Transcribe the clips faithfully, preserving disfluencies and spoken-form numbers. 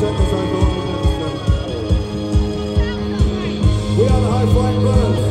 check as I go on the next step. We are the High Flying Birds.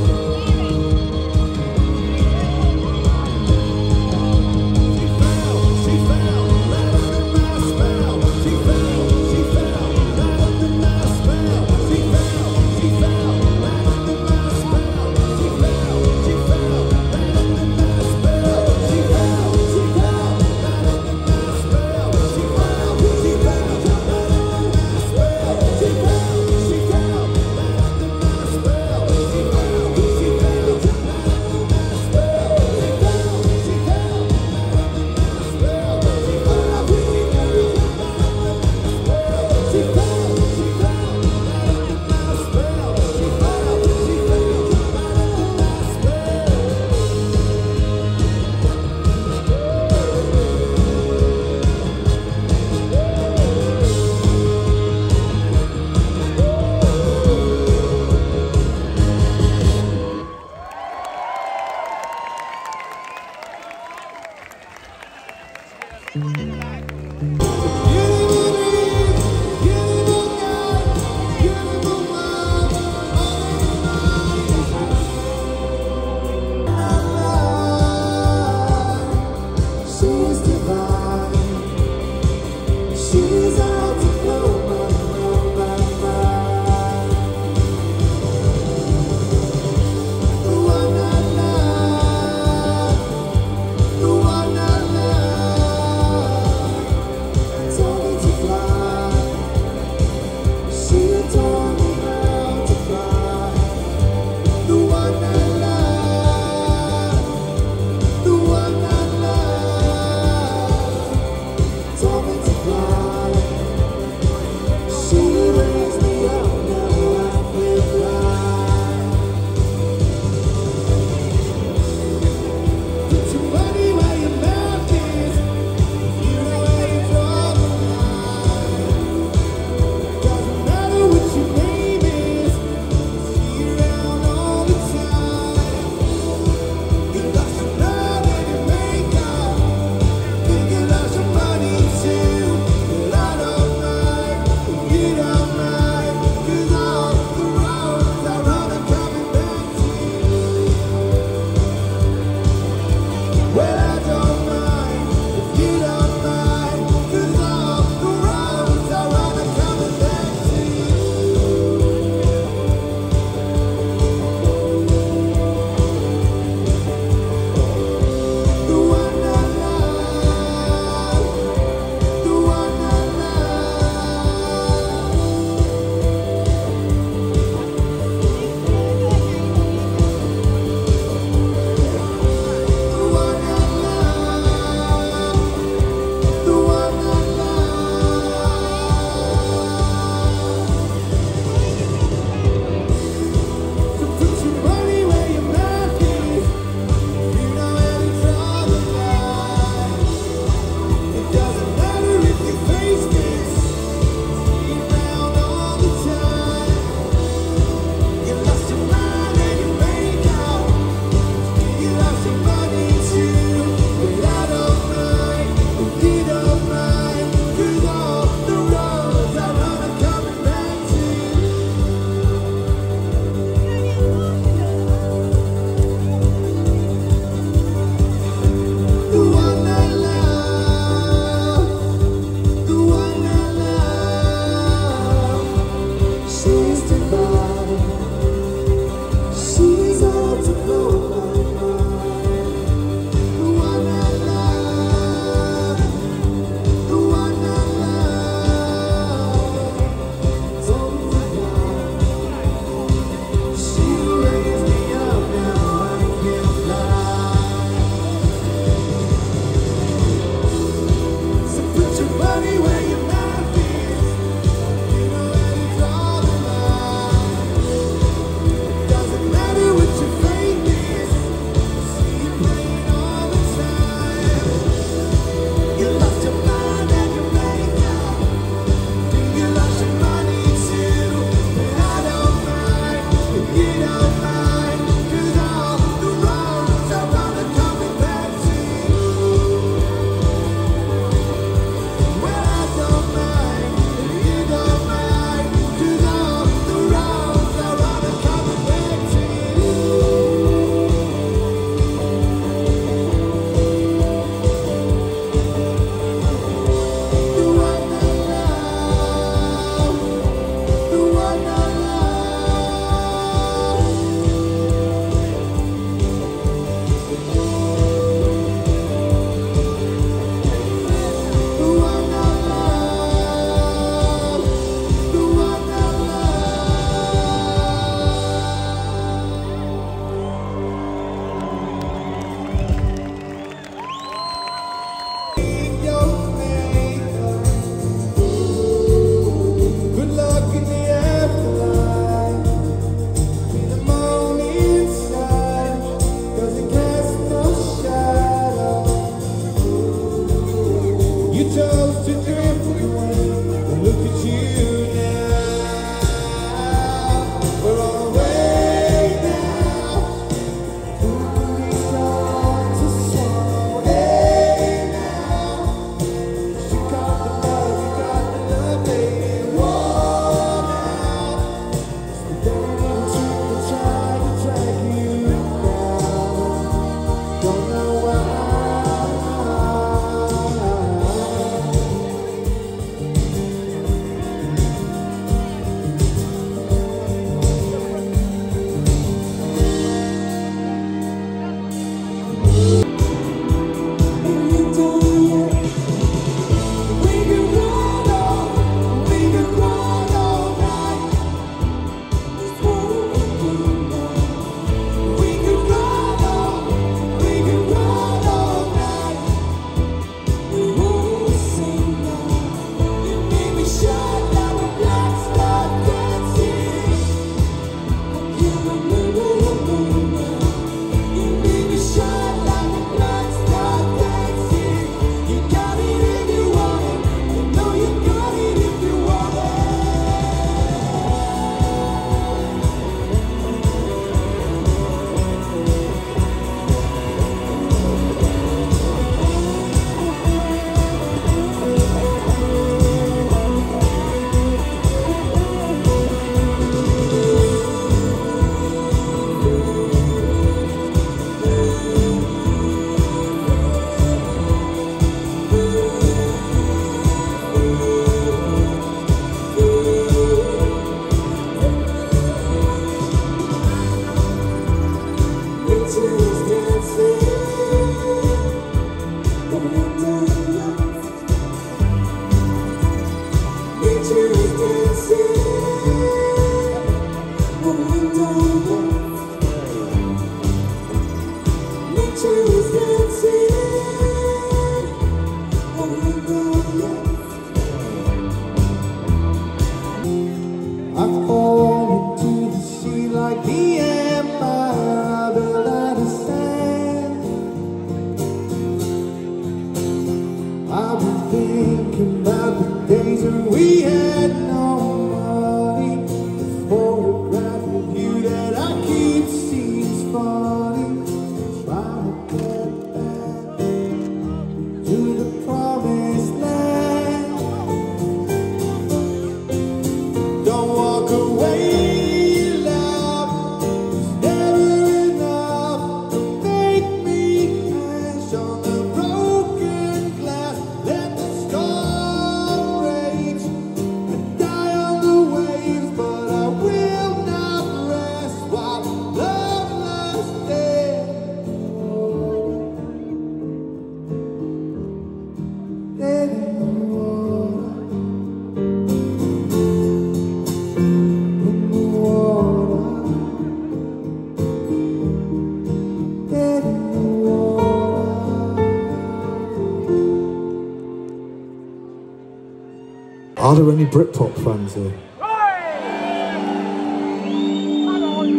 there any Britpop fans here?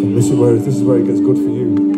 And this is where this is where it gets good for you.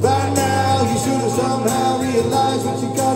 By now, you should have somehow realized what you got.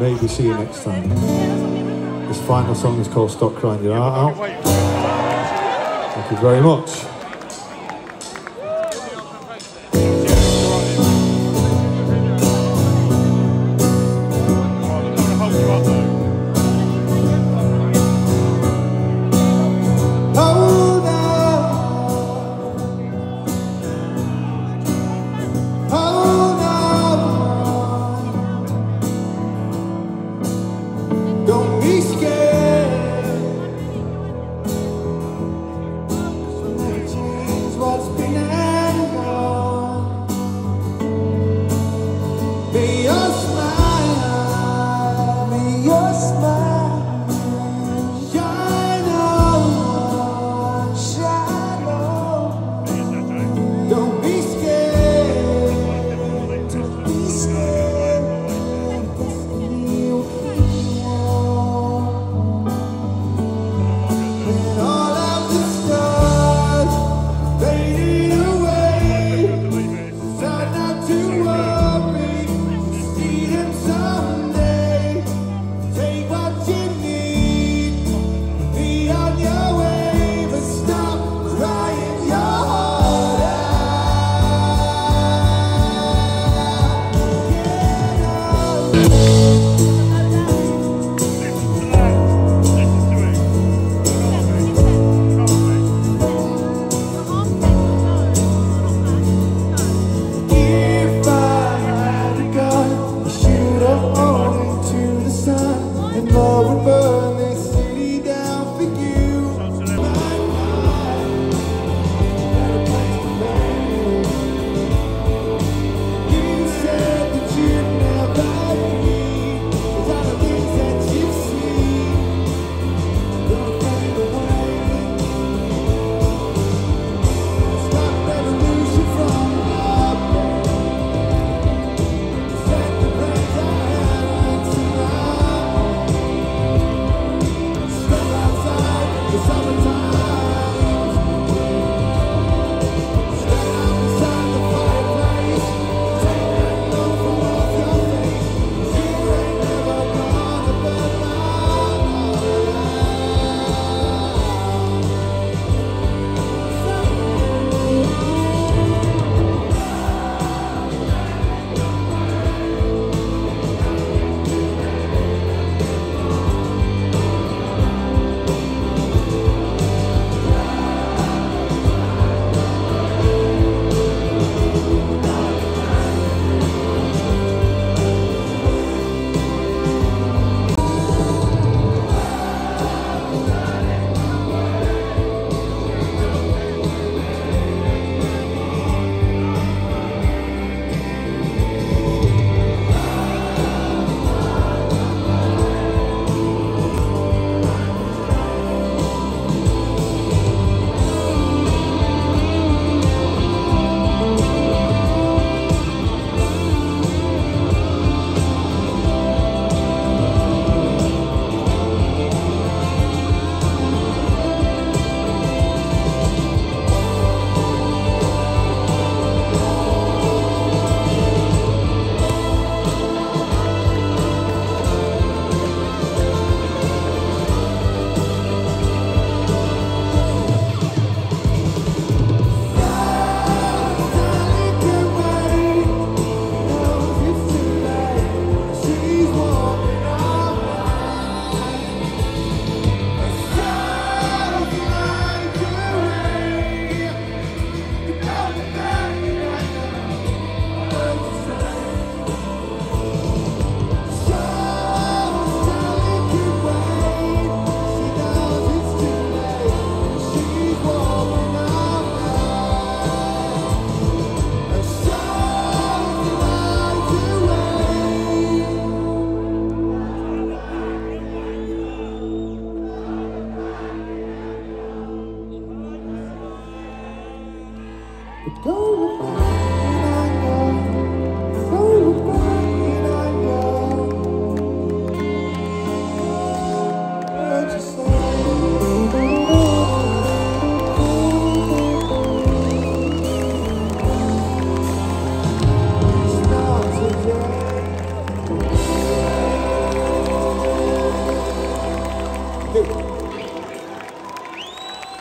maybe see you next time. This final song is called Stop Crying Your Heart Out. Thank you very much. Go!